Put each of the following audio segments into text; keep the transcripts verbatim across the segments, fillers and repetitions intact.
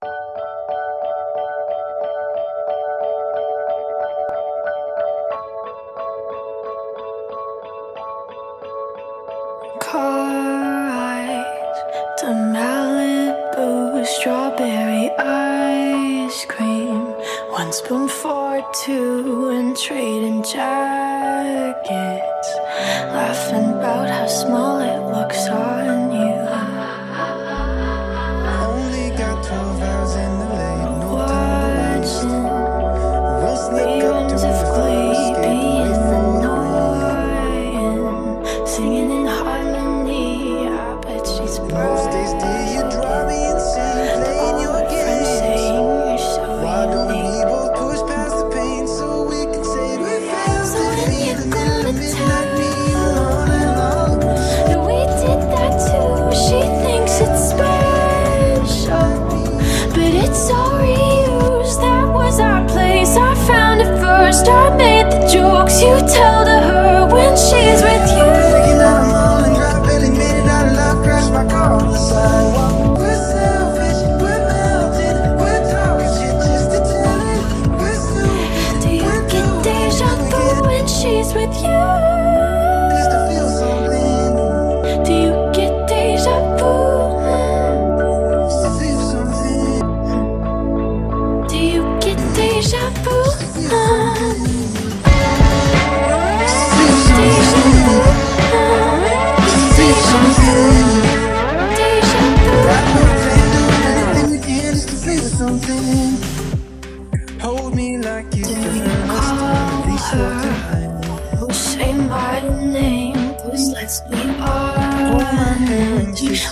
Car rides to Malibu with strawberry ice cream, one spoon for two and trading jackets, laughing about how small it looks on you. Only got twelve hours in the lane, no time to waste. We'll sneak up to the escape. I made the jokes you tell to her when she's with you. Thinking that I'm all in love, barely made it out of love, crashed my car on the sidewalk. We're selfish, we're melted, we're talking shit just to tell it. We're stupid. Do you get deja vu when she's with you? Used to feel something. Do you get deja vu? Used to feel something. Do you get deja vu? Hold me like you did. Call her, say my name, please let's be honest.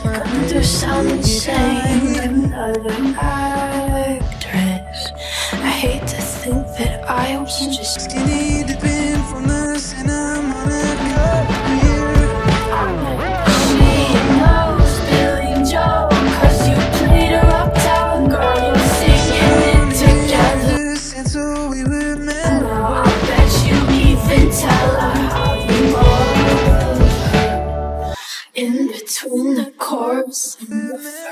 Come to sound insane, another actress. I hate to think that I was just skinny dipping from us, and I'm on a cup beer. She knows Billy Joel, 'cause you played her uptown girl. You're singing it together, and so we were men. And now I bet you even tell her how you love her in between the chorus and the verse.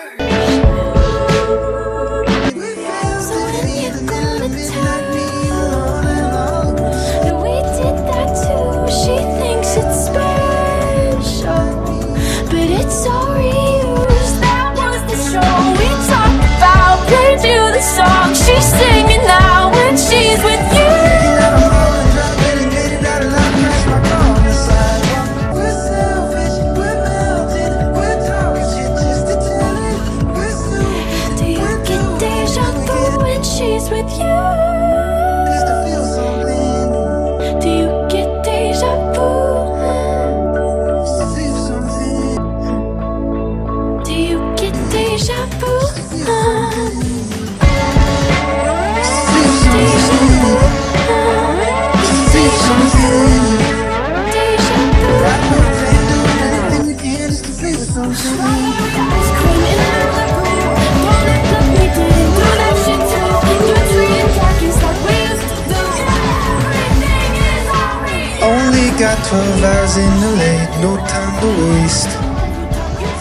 She's singing now when she's with you. Thinking that I'm all in love, barely made it out of love, crashed my car on the sidewalk. We're selfish, we're melted, we're talking shit just to tell it. We're stupid. Do you get deja vu when she's with you? Used to feel something. Do you get deja vu? Used to feel something. Do you get deja vu? Got twelve hours in the late, no time to waste.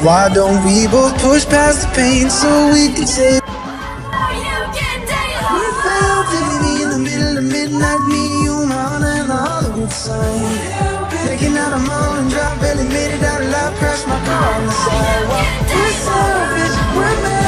Why don't we both push past the pain so we can say we're found in the middle of midnight, me, you, my honor, and the Hollywood sign. Taking out a mall and drop, barely made it out alive, crashed my car on the sidewalk. We're selfish, we're mad.